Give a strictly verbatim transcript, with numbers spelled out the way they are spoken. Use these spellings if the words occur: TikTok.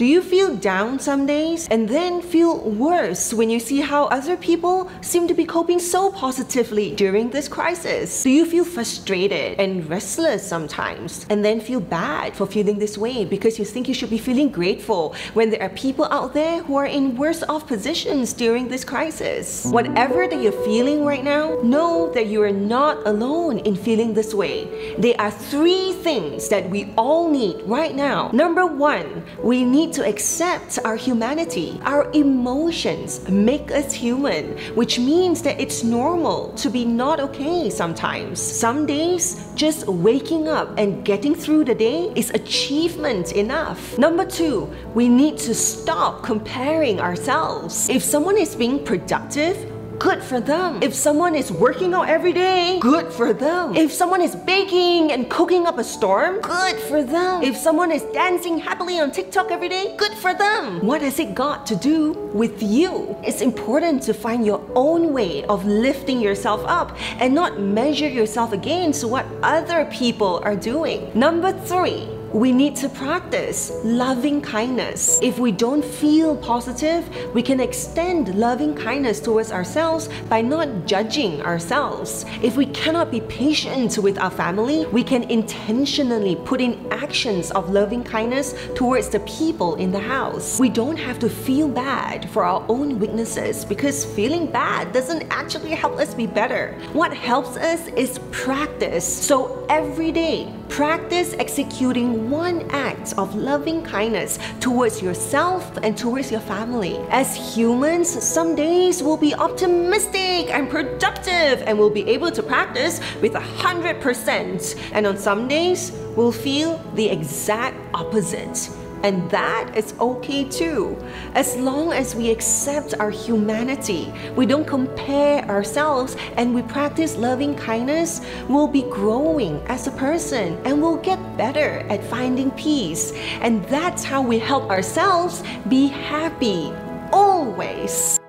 Do you feel down some days and then feel worse when you see how other people seem to be coping so positively during this crisis? Do you feel frustrated and restless sometimes and then feel bad for feeling this way because you think you should be feeling grateful when there are people out there who are in worse off positions during this crisis? Whatever that you're feeling right now, know that you are not alone in feeling this way. There are three things that we all need right now. Number one, we need to accept our humanity. Our emotions make us human, which means that it's normal to be not okay sometimes. Some days, just waking up and getting through the day is achievement enough. Number two, we need to stop comparing ourselves. If someone is being productive, good for them. If someone is working out every day, good for them. If someone is baking and cooking up a storm, good for them. If someone is dancing happily on TikTok every day, good for them. What has it got to do with you? It's important to find your own way of lifting yourself up and not measure yourself against what other people are doing. Number three, we need to practice loving kindness. If we don't feel positive, we can extend loving kindness towards ourselves by not judging ourselves. If we cannot be patient with our family, we can intentionally put in actions of loving kindness towards the people in the house. We don't have to feel bad for our own weaknesses because feeling bad doesn't actually help us be better. What helps us is practice. So every day, practice executing one act of loving kindness towards yourself and towards your family. As humans, some days we'll be optimistic and productive and we'll be able to practice with one hundred percent. And on some days, we'll feel the exact opposite. And that is okay too. As long as we accept our humanity, we don't compare ourselves, and we practice loving kindness, we'll be growing as a person and we'll get better at finding peace. And that's how we help ourselves be happy always.